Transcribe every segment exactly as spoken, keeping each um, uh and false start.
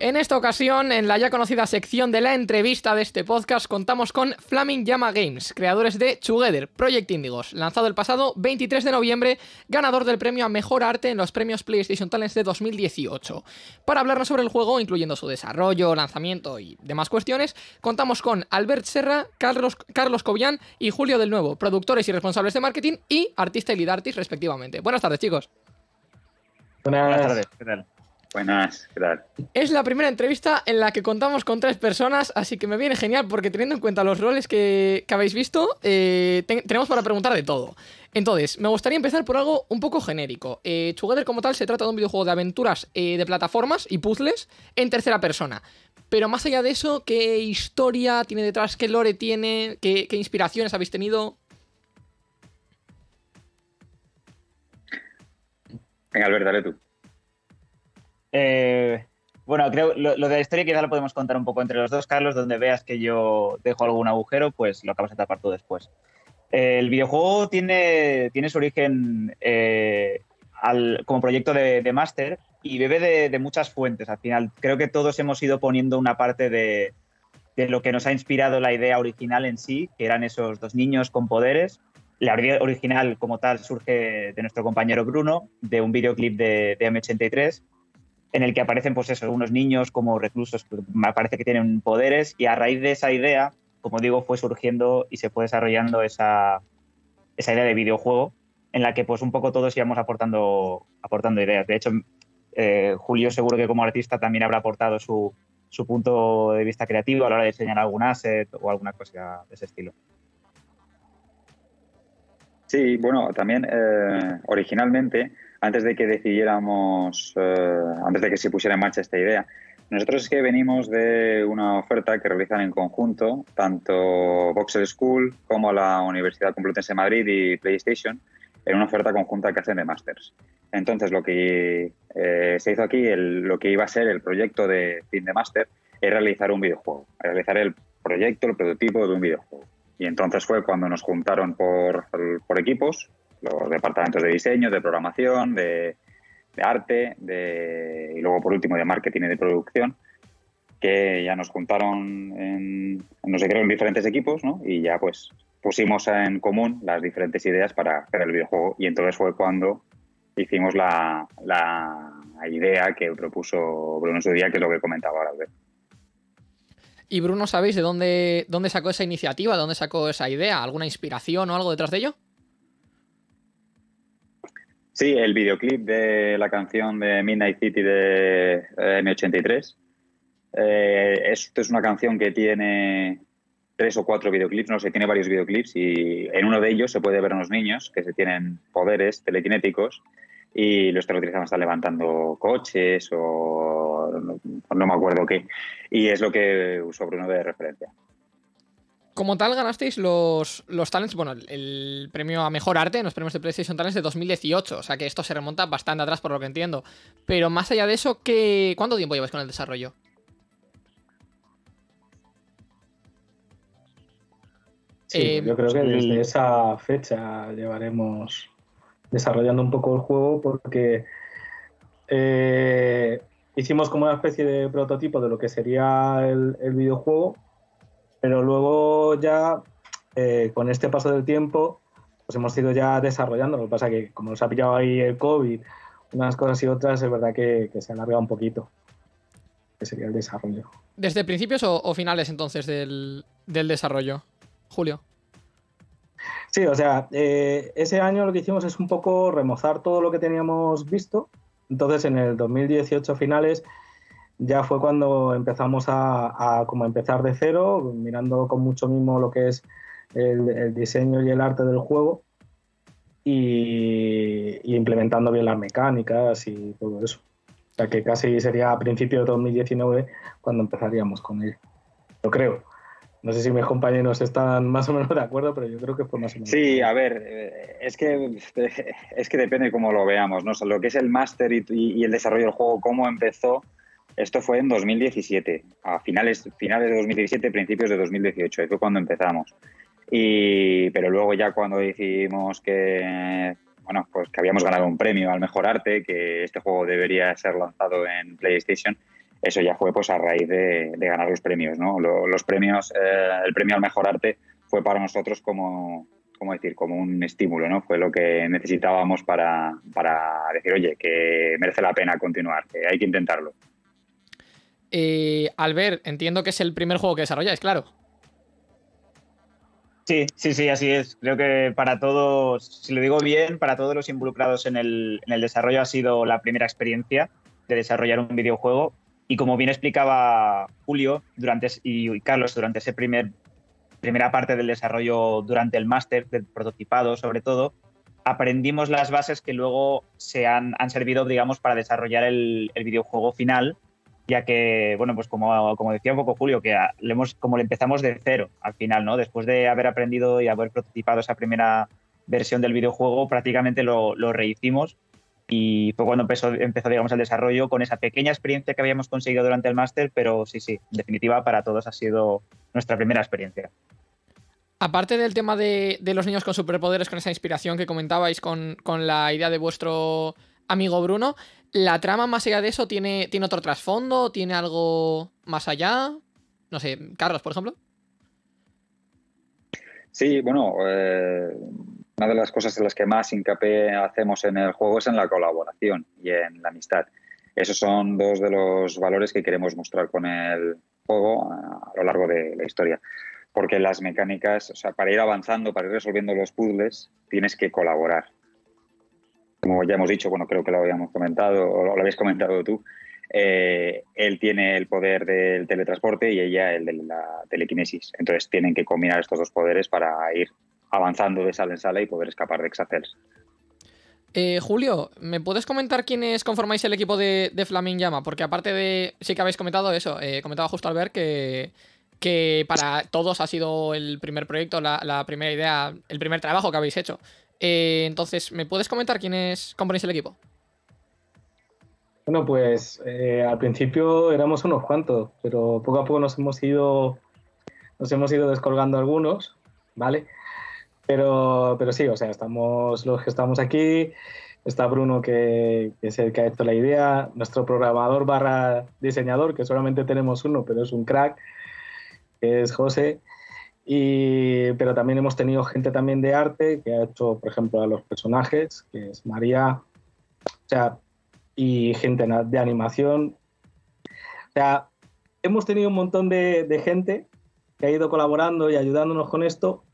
En esta ocasión, en la ya conocida sección de la entrevista de este podcast, contamos con Flaming Llama Games, creadores de Twogether, Project Indigos, lanzado el pasado veintitrés de noviembre, ganador del premio a Mejor Arte en los premios PlayStation Talents de dos mil dieciocho. Para hablarnos sobre el juego, incluyendo su desarrollo, lanzamiento y demás cuestiones, contamos con Albert Serra, Carlos, Carlos Cobian y Julio del Nuevo, productores y responsables de marketing y artista y lead artist, respectivamente. Buenas tardes, chicos. Buenas, Buenas tardes, ¿qué tal? Buenas, ¿qué tal? Es la primera entrevista en la que contamos con tres personas, así que me viene genial porque teniendo en cuenta los roles que, que habéis visto, eh, te, tenemos para preguntar de todo. Entonces, me gustaría empezar por algo un poco genérico. Eh, Twogether como tal se trata de un videojuego de aventuras eh, de plataformas y puzzles en tercera persona. Pero más allá de eso, ¿qué historia tiene detrás? ¿Qué lore tiene? ¿Qué, qué inspiraciones habéis tenido? Venga, Albert, dale tú. Eh, bueno, creo lo, lo de la historia quizá lo podemos contar un poco entre los dos, Carlos, donde veas que yo dejo algún agujero, pues lo acabas de tapar tú después. Eh, el videojuego tiene, tiene su origen eh, al, como proyecto de, de máster y bebe de, de muchas fuentes. Al final, creo que todos hemos ido poniendo una parte de, de lo que nos ha inspirado la idea original en sí, que eran esos dos niños con poderes. La idea original como tal surge de nuestro compañero Bruno, de un videoclip de, de eme ochenta y tres. En el que aparecen pues eso, unos niños como reclusos, me parece que tienen poderes, y a raíz de esa idea, como digo, fue surgiendo y se fue desarrollando esa, esa idea de videojuego en la que pues un poco todos íbamos aportando, aportando ideas. De hecho, eh, Julio seguro que como artista también habrá aportado su, su punto de vista creativo a la hora de diseñar algún asset o alguna cosa de ese estilo. Sí, bueno, también eh, originalmente, antes de que decidiéramos, eh, antes de que se pusiera en marcha esta idea, nosotros es que venimos de una oferta que realizan en conjunto tanto Boxer School como la Universidad Complutense de Madrid y PlayStation, en una oferta conjunta que hacen de másters. Entonces, lo que eh, se hizo aquí, el, lo que iba a ser el proyecto de fin de máster, es realizar un videojuego, realizar el proyecto, el prototipo de un videojuego. Y entonces fue cuando nos juntaron por, por equipos, los departamentos de diseño, de programación, de, de arte, de, y luego por último de marketing y de producción, que ya nos juntaron en, no sé, creo, en diferentes equipos, ¿no? Y ya pues pusimos en común las diferentes ideas para hacer el videojuego. Y entonces fue cuando hicimos la, la idea que propuso Bruno Sodía, que es lo que comentaba ahora. ¿Y Bruno, sabéis de dónde, dónde sacó esa iniciativa? ¿De dónde sacó esa idea? ¿Alguna inspiración o algo detrás de ello? Sí, el videoclip de la canción de Midnight City de eme ochenta y tres. Eh, es, es una canción que tiene tres o cuatro videoclips, no sé, tiene varios videoclips y en uno de ellos se puede ver a unos niños que se tienen poderes telequinéticos y los que lo utilizan están levantando coches o no, no me acuerdo qué. Y es lo que usó Bruno de referencia. Como tal, ganasteis los, los Talents, bueno, el premio a Mejor Arte en los premios de PlayStation Talents de dos mil dieciocho. O sea que esto se remonta bastante atrás por lo que entiendo. Pero más allá de eso, ¿qué, ¿cuánto tiempo lleváis con el desarrollo? Sí, eh, yo creo que desde esa fecha llevaremos desarrollando un poco el juego porque eh, hicimos como una especie de prototipo de lo que sería el, el videojuego, pero luego ya eh, con este paso del tiempo pues hemos ido ya desarrollando. Lo que pasa que como nos ha pillado ahí el COVID, unas cosas y otras, es verdad que, que se ha alargado un poquito, que sería el desarrollo. ¿Desde principios o, o finales entonces del, del desarrollo, Julio? Sí, o sea, eh, ese año lo que hicimos es un poco remozar todo lo que teníamos visto. Entonces, en el dos mil dieciocho finales ya fue cuando empezamos a, a como empezar de cero, mirando con mucho mimo lo que es el, el diseño y el arte del juego y, y implementando bien las mecánicas y todo eso. O sea, que casi sería a principios de dos mil diecinueve cuando empezaríamos con ello, lo creo. No sé si mis compañeros están más o menos de acuerdo, pero yo creo que fue más o menos. Sí, a ver, es que, es que depende cómo lo veamos, ¿no? O sea, lo que es el máster y, y el desarrollo del juego, cómo empezó, esto fue en dos mil diecisiete, a finales, finales de dos mil diecisiete, principios de dos mil dieciocho, ahí fue cuando empezamos. Y, pero luego ya cuando dijimos que, bueno, pues que habíamos ganado un premio al mejor arte, que este juego debería ser lanzado en PlayStation, eso ya fue pues a raíz de, de ganar los premios, ¿no? Los premios, eh, el premio al mejor arte fue para nosotros como, como decir, como un estímulo, ¿no? Fue lo que necesitábamos para, para decir, oye, que merece la pena continuar, que hay que intentarlo. Y Albert, entiendo que es el primer juego que desarrolláis, claro. Sí, sí, sí, así es. Creo que para todos, si lo digo bien, para todos los involucrados en el, en el desarrollo ha sido la primera experiencia de desarrollar un videojuego. Y como bien explicaba Julio durante, y Carlos durante esa primer, primera parte del desarrollo, durante el máster, del prototipado sobre todo, aprendimos las bases que luego se han, han servido, digamos, para desarrollar el, el videojuego final, ya que, bueno, pues como, como decía un poco Julio, que le hemos, como le empezamos de cero al final, ¿no? Después de haber aprendido y haber prototipado esa primera versión del videojuego, prácticamente lo, lo rehicimos. Y fue cuando empezó, empezó digamos, el desarrollo con esa pequeña experiencia que habíamos conseguido durante el máster, pero sí, sí, en definitiva para todos ha sido nuestra primera experiencia. Aparte del tema de, de los niños con superpoderes, con esa inspiración que comentabais, con, con la idea de vuestro amigo Bruno, ¿la trama más allá de eso tiene, tiene otro trasfondo? ¿Tiene algo más allá? No sé, Carlos, por ejemplo. Sí, bueno... Eh... Una de las cosas en las que más hincapié hacemos en el juego es en la colaboración y en la amistad. Esos son dos de los valores que queremos mostrar con el juego a lo largo de la historia. Porque las mecánicas, o sea, para ir avanzando, para ir resolviendo los puzzles, tienes que colaborar. Como ya hemos dicho, bueno, creo que lo habíamos comentado, o lo habéis comentado tú, eh, él tiene el poder del teletransporte y ella el de la telequinesis. Entonces tienen que combinar estos dos poderes para ir avanzando de sala en sala y poder escapar de Exacels. Eh, Julio, ¿me puedes comentar quiénes conformáis el equipo de, de Flaming Llama? Porque aparte de... Sí que habéis comentado eso, eh, comentaba justo Albert que, que para todos ha sido el primer proyecto, la, la primera idea, el primer trabajo que habéis hecho. Eh, entonces, ¿me puedes comentar quiénes componéis el equipo? Bueno, pues eh, al principio éramos unos cuantos, pero poco a poco nos hemos ido, nos hemos ido descolgando algunos, ¿vale? Pero, pero sí, o sea, estamos los que estamos aquí, está Bruno, que, que es el que ha hecho la idea, nuestro programador barra diseñador, que solamente tenemos uno, pero es un crack, que es José, y, pero también hemos tenido gente también de arte, que ha hecho, por ejemplo, a los personajes, que es María, o sea, y gente de animación. O sea, hemos tenido un montón de, de gente que ha ido colaborando y ayudándonos con esto.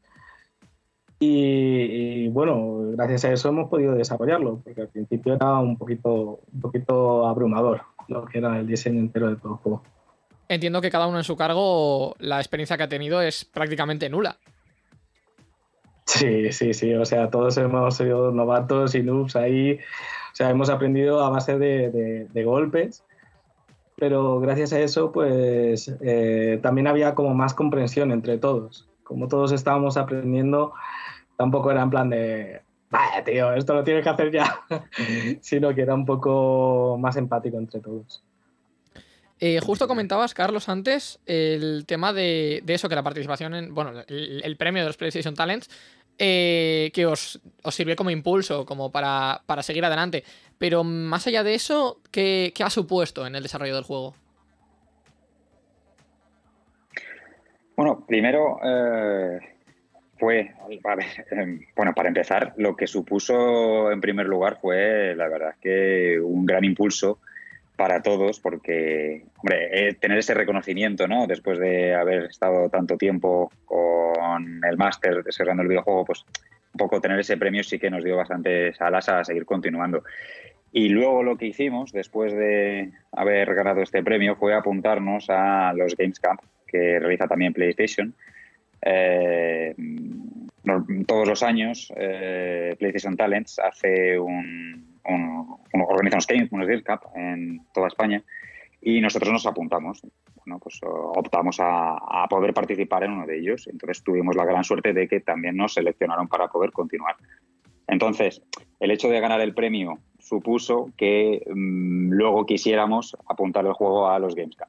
Y, y bueno, gracias a eso hemos podido desarrollarlo, porque al principio era un poquito, un poquito abrumador lo que era el diseño entero de todo el juego. Entiendo que cada uno en su cargo la experiencia que ha tenido es prácticamente nula. Sí, sí, sí, o sea, todos hemos sido novatos y noobs ahí, o sea, hemos aprendido a base de, de, de golpes, pero gracias a eso pues eh, también había como más comprensión entre todos. Como todos estábamos aprendiendo, tampoco era en plan de, vaya tío, esto lo tienes que hacer ya, sino que era un poco más empático entre todos. Eh, justo comentabas, Carlos, antes, el tema de, de eso, que la participación en, bueno, el, el premio de los PlayStation Talents, eh, que os, os sirvió como impulso, como para, para seguir adelante. Pero más allá de eso, ¿qué, qué ha supuesto en el desarrollo del juego? Bueno, primero eh, fue, a ver, eh, bueno, para empezar, lo que supuso en primer lugar fue, la verdad, que un gran impulso para todos, porque, hombre, eh, tener ese reconocimiento, ¿no? Después de haber estado tanto tiempo con el máster desarrollando el videojuego, pues un poco tener ese premio sí que nos dio bastantes alas a seguir continuando. Y luego lo que hicimos, después de haber ganado este premio, fue apuntarnos a los Games Camp, que realiza también PlayStation. Eh, todos los años eh, PlayStation Talents hace un, un, un, organiza unos games, unos Games Cup en toda España, y nosotros nos apuntamos. ¿no? Pues optamos a, a poder participar en uno de ellos. Entonces tuvimos la gran suerte de que también nos seleccionaron para poder continuar. Entonces, el hecho de ganar el premio supuso que mmm, luego quisiéramos apuntar el juego a los Gamescom.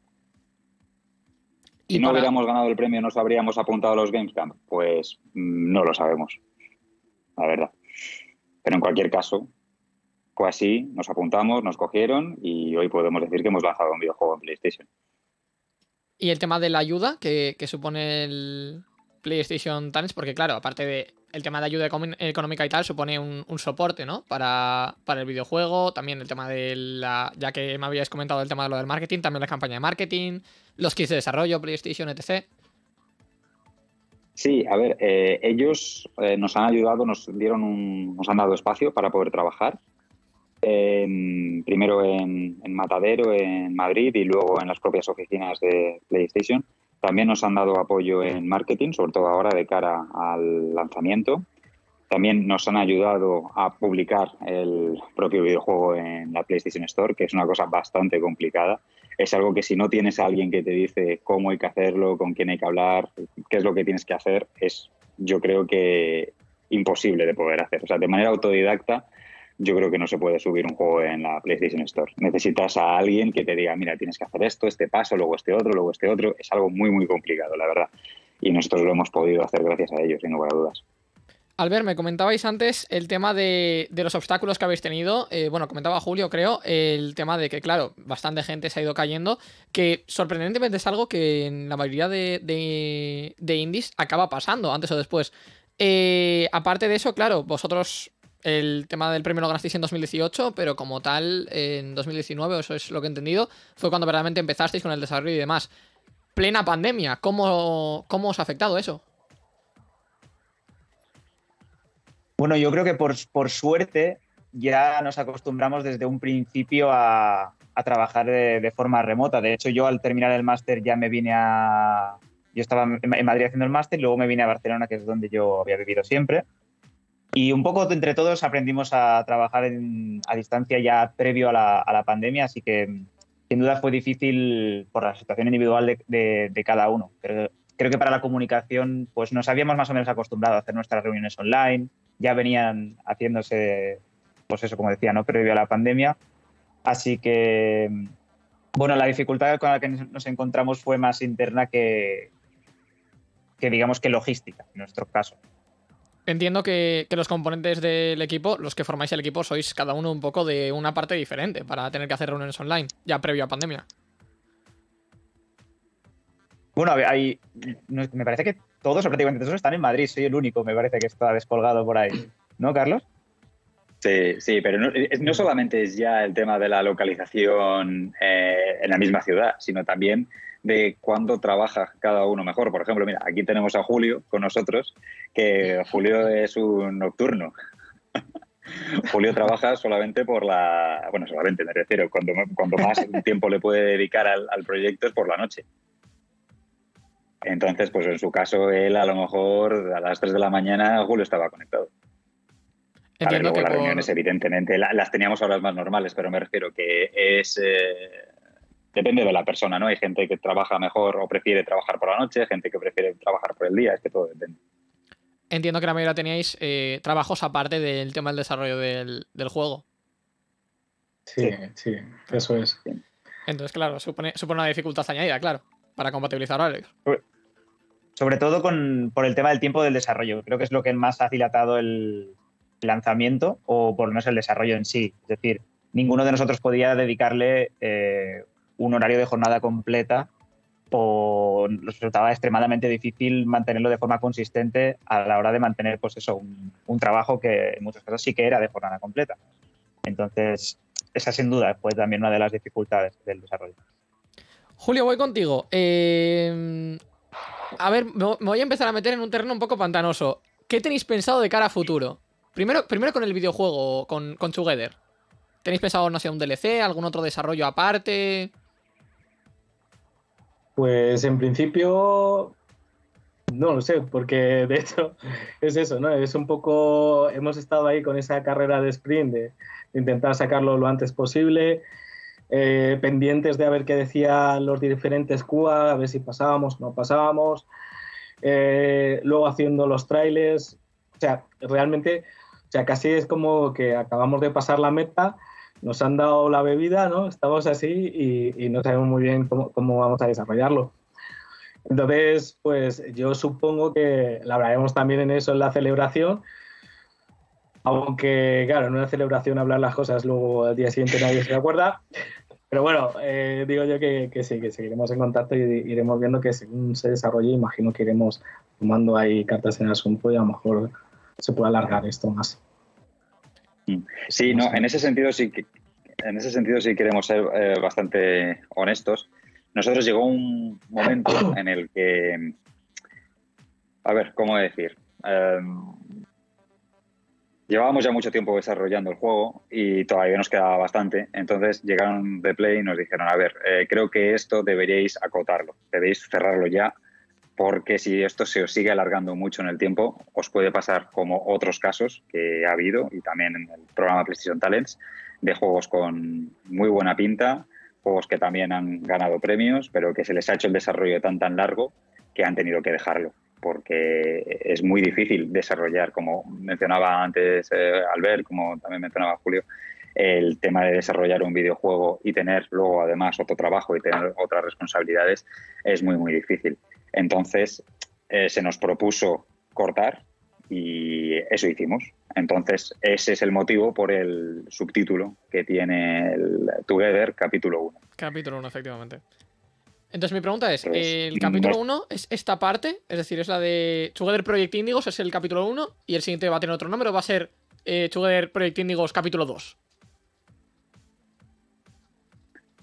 Si no para... hubiéramos ganado el premio, ¿nos habríamos apuntado a los Gamescom? Pues mmm, no lo sabemos, la verdad. Pero en cualquier caso, fue así, nos apuntamos, nos cogieron y hoy podemos decir que hemos lanzado un videojuego en PlayStation. ¿Y el tema de la ayuda que, que supone el PlayStation Talents? Porque claro, aparte de... el tema de ayuda económica y tal supone un, un soporte, ¿no? Para, para el videojuego, también el tema de la... Ya que me habíais comentado el tema de lo del marketing, también la campaña de marketing, los kits de desarrollo, PlayStation, etcétera. Sí, a ver, eh, ellos eh, nos han ayudado, nos dieron un, nos han dado espacio para poder trabajar. Eh, primero en, en Matadero, en Madrid, y luego en las propias oficinas de PlayStation. También nos han dado apoyo en marketing, sobre todo ahora de cara al lanzamiento. También nos han ayudado a publicar el propio videojuego en la PlayStation Store, que es una cosa bastante complicada. Es algo que si no tienes a alguien que te dice cómo hay que hacerlo, con quién hay que hablar, qué es lo que tienes que hacer, es, yo creo que, imposible de poder hacer. O sea, de manera autodidacta, yo creo que no se puede subir un juego en la PlayStation Store. Necesitas a alguien que te diga, mira, tienes que hacer esto, este paso, luego este otro, luego este otro. Es algo muy, muy complicado, la verdad. Y nosotros lo hemos podido hacer gracias a ellos, sin lugar a dudas. Albert, me comentabais antes el tema de, de los obstáculos que habéis tenido. Eh, bueno, comentaba Julio, creo, el tema de que, claro, bastante gente se ha ido cayendo, que sorprendentemente es algo que en la mayoría de, de, de indies acaba pasando antes o después. Eh, aparte de eso, claro, vosotros... el tema del premio lo ganasteis en dos mil dieciocho, pero como tal, en dos mil diecinueve, eso es lo que he entendido, fue cuando verdaderamente empezasteis con el desarrollo y demás. Plena pandemia, ¿cómo, cómo os ha afectado eso? Bueno, yo creo que por, por suerte ya nos acostumbramos desde un principio a, a trabajar de, de forma remota. De hecho, yo al terminar el máster ya me vine a... Yo estaba en Madrid haciendo el máster y luego me vine a Barcelona, que es donde yo había vivido siempre. Y un poco entre todos aprendimos a trabajar en, a distancia ya previo a la, a la pandemia, así que sin duda fue difícil por la situación individual de, de, de cada uno. Pero creo que para la comunicación pues nos habíamos más o menos acostumbrado a hacer nuestras reuniones online, ya venían haciéndose, pues eso, como decía, ¿no?, previo a la pandemia. Así que, bueno, la dificultad con la que nos encontramos fue más interna que, que digamos que logística, en nuestro caso. Entiendo que, que los componentes del equipo, los que formáis el equipo, sois cada uno un poco de una parte diferente para tener que hacer reuniones online, ya previo a pandemia. Bueno, hay, me parece que todos, o prácticamente todos, están en Madrid. Soy el único, me parece, que está descolgado por ahí. ¿No, Carlos? Sí, sí, pero no, no solamente es ya el tema de la localización eh, en la misma ciudad, sino también de cuándo trabaja cada uno mejor. Por ejemplo, mira, aquí tenemos a Julio con nosotros, que Julio es un nocturno. Julio trabaja solamente por la... Bueno, solamente me refiero, cuando, cuando más tiempo le puede dedicar al, al proyecto es por la noche. Entonces, pues en su caso, él a lo mejor a las tres de la mañana Julio estaba conectado. A ver, luego las por... reuniones, evidentemente, las teníamos a horas más normales, pero me refiero que es... Eh... Depende de la persona, ¿no? Hay gente que trabaja mejor o prefiere trabajar por la noche, gente que prefiere trabajar por el día, es que todo depende. Entiendo que la mayoría teníais eh, trabajos aparte del tema del desarrollo del, del juego. Sí, sí, sí, eso es. Sí. Entonces, claro, supone, supone una dificultad añadida, claro, para compatibilizar horarios. Sobre todo con, por el tema del tiempo del desarrollo. Creo que es lo que más ha dilatado el lanzamiento, o por lo menos el desarrollo en sí. Es decir, ninguno de nosotros podía dedicarle... Eh, un horario de jornada completa, o resultaba extremadamente difícil mantenerlo de forma consistente a la hora de mantener, pues eso, un, un trabajo que en muchos casos sí que era de jornada completa. Entonces, esa sin duda fue también una de las dificultades del desarrollo. Julio, voy contigo. Eh, a ver, me voy a empezar a meter en un terreno un poco pantanoso. ¿Qué tenéis pensado de cara a futuro? Primero, primero con el videojuego, con, con Twogether. ¿Tenéis pensado, no sé, un D L C, algún otro desarrollo aparte? Pues en principio no lo sé, porque de hecho es eso, ¿no? Es un poco... Hemos estado ahí con esa carrera de sprint de intentar sacarlo lo antes posible. eh, pendientes de a ver qué decían los diferentes Q A, a ver si pasábamos, no pasábamos, eh, luego haciendo los trailers, o sea, realmente, o sea, casi es como que acabamos de pasar la meta, nos han dado la bebida, ¿no? Estamos así y, y no sabemos muy bien cómo, cómo vamos a desarrollarlo. Entonces, pues yo supongo que hablaremos también en eso, en la celebración, aunque, claro, en una celebración hablar las cosas luego al día siguiente nadie se acuerda, pero bueno, eh, digo yo que, que sí, que seguiremos en contacto y iremos viendo que según se desarrolle, imagino que iremos tomando ahí cartas en el asunto y a lo mejor se puede alargar esto más. Sí, no, en ese sentido sí, en ese sentido sí queremos ser eh, bastante honestos. Nosotros llegó un momento en el que, a ver, ¿cómo decir? Eh, llevábamos ya mucho tiempo desarrollando el juego y todavía nos quedaba bastante. Entonces llegaron de Play y nos dijeron, a ver, eh, creo que esto deberíais acotarlo, debéis cerrarlo ya, porque si esto se os sigue alargando mucho en el tiempo, os puede pasar como otros casos que ha habido y también en el programa PlayStation Talents, de juegos con muy buena pinta, juegos que también han ganado premios, pero que se les ha hecho el desarrollo tan tan largo que han tenido que dejarlo, porque es muy difícil desarrollar, como mencionaba antes eh, Albert, como también mencionaba Julio, el tema de desarrollar un videojuego y tener luego además otro trabajo y tener otras responsabilidades es muy muy difícil. Entonces eh, se nos propuso cortar y eso hicimos. Entonces ese es el motivo por el subtítulo que tiene el Twogether capítulo uno. Capítulo uno, efectivamente. Entonces mi pregunta es, pues, ¿el capítulo uno es esta parte? Es decir, es la de Twogether Project Indigos, es el capítulo uno, y el siguiente va a tener otro nombre, va a ser eh, Twogether Project Indigos capítulo dos.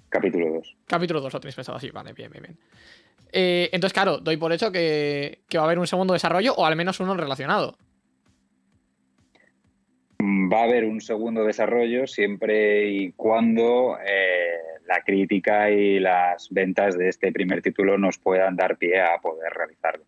Capítulo dos. Capítulo dos, lo tenéis pensado así, vale, bien, bien, bien. Eh, entonces, claro, doy por hecho que, que va a haber un segundo desarrollo o al menos uno relacionado. Va a haber un segundo desarrollo siempre y cuando eh, la crítica y las ventas de este primer título nos puedan dar pie a poder realizarlo.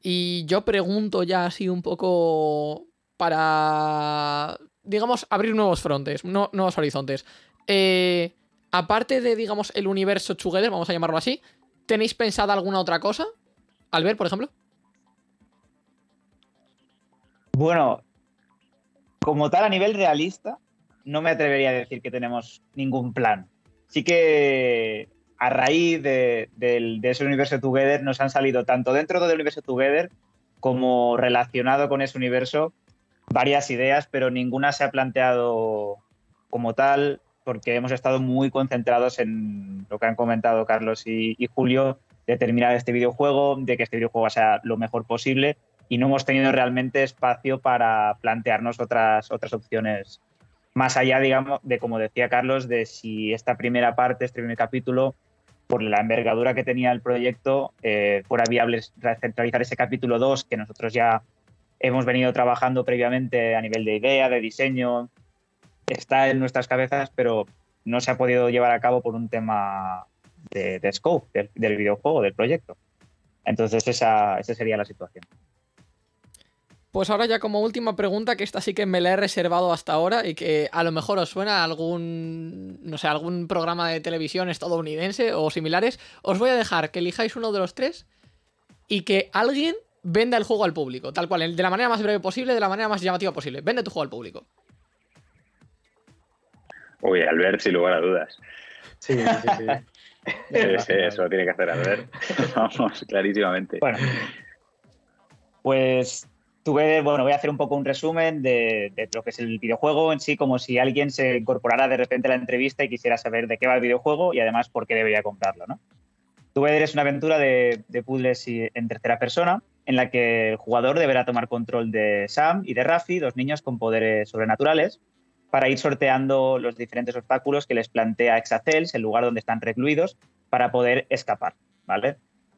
Y yo pregunto ya así un poco para, digamos, abrir nuevos frontes, no, nuevos horizontes. Eh... Aparte de, digamos, el universo Twogether, vamos a llamarlo así, ¿tenéis pensada alguna otra cosa? Albert, por ejemplo. Bueno, como tal, a nivel realista, no me atrevería a decir que tenemos ningún plan. Sí que a raíz de, de, de ese universo Twogether nos han salido, tanto dentro del universo Twogether como relacionado con ese universo, varias ideas, pero ninguna se ha planteado como tal, porque hemos estado muy concentrados en lo que han comentado Carlos y, y Julio, de terminar este videojuego, de que este videojuego sea lo mejor posible, y no hemos tenido realmente espacio para plantearnos otras, otras opciones. Más allá, digamos, de como decía Carlos, de si esta primera parte, este primer capítulo, por la envergadura que tenía el proyecto, eh, fuera viable centralizar ese capítulo dos, que nosotros ya hemos venido trabajando previamente a nivel de idea, de diseño. Está en nuestras cabezas, pero no se ha podido llevar a cabo por un tema de, de scope, del, del videojuego, del proyecto. Entonces esa, esa sería la situación. Pues ahora ya como última pregunta, que esta sí que me la he reservado hasta ahora y que a lo mejor os suena a algún, no sé, algún programa de televisión estadounidense o similares. Os voy a dejar que elijáis uno de los tres y que alguien venda el juego al público, tal cual, de la manera más breve posible, de la manera más llamativa posible. Vende tu juego al público. Uy, Albert, sin lugar a dudas. Sí, sí, sí. sí, sí eso lo tiene que hacer Albert. Vamos, clarísimamente. Bueno, pues tuve, bueno, voy a hacer un poco un resumen de, de lo que es el videojuego en sí, como si alguien se incorporara de repente a la entrevista y quisiera saber de qué va el videojuego y además por qué debería comprarlo, ¿no? Twogether es una aventura de, de puzzles y, en tercera persona, en la que el jugador deberá tomar control de Sam y de Rafi, dos niños con poderes sobrenaturales, para ir sorteando los diferentes obstáculos que les plantea Exacels, el lugar donde están recluidos, para poder escapar, ¿vale?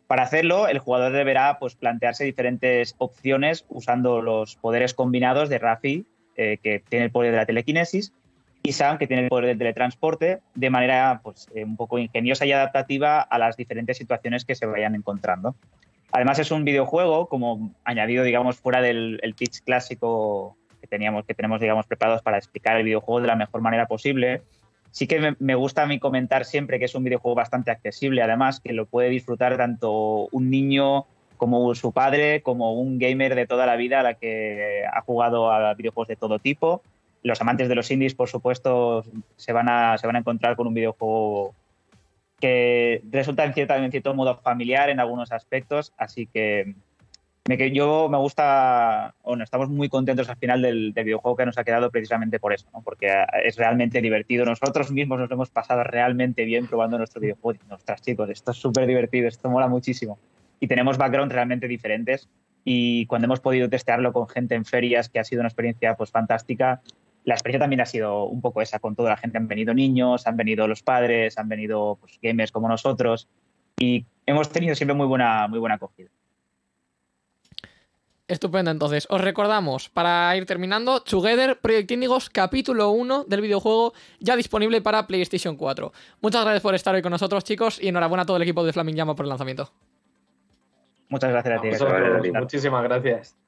Para hacerlo, el jugador deberá, pues, plantearse diferentes opciones usando los poderes combinados de Rafi, eh, que tiene el poder de la telequinesis, y Sam, que tiene el poder del teletransporte, de manera, pues, eh, un poco ingeniosa y adaptativa a las diferentes situaciones que se vayan encontrando. Además, es un videojuego, como añadido, digamos, fuera del el pitch clásico que teníamos, que tenemos, digamos, preparados para explicar el videojuego de la mejor manera posible, Sí que me, me gusta a mí comentar siempre que es un videojuego bastante accesible, además, que lo puede disfrutar tanto un niño como su padre, como un gamer de toda la vida a la que ha jugado a videojuegos de todo tipo. Los amantes de los indies, por supuesto, se van a, se van a encontrar con un videojuego que resulta en cierto, en cierto modo familiar en algunos aspectos, así que me, yo me gusta, bueno, estamos muy contentos al final del, del videojuego que nos ha quedado precisamente por eso, ¿no? Porque es realmente divertido. Nosotros mismos nos lo hemos pasado realmente bien probando nuestro videojuego. Ostras, chicos, esto es súper divertido, esto mola muchísimo. Y tenemos backgrounds realmente diferentes y cuando hemos podido testearlo con gente en ferias, que ha sido una experiencia pues fantástica, la experiencia también ha sido un poco esa, con toda la gente. Han venido niños, han venido los padres, han venido pues, gamers como nosotros y hemos tenido siempre muy buena, muy buena acogida. Estupendo, entonces. Os recordamos, para ir terminando, Twogether, Project Indigos, capítulo uno del videojuego, ya disponible para PlayStation cuatro. Muchas gracias por estar hoy con nosotros, chicos, y enhorabuena a todo el equipo de Flaming Llama por el lanzamiento. Muchas gracias a ti. Muchísimas gracias.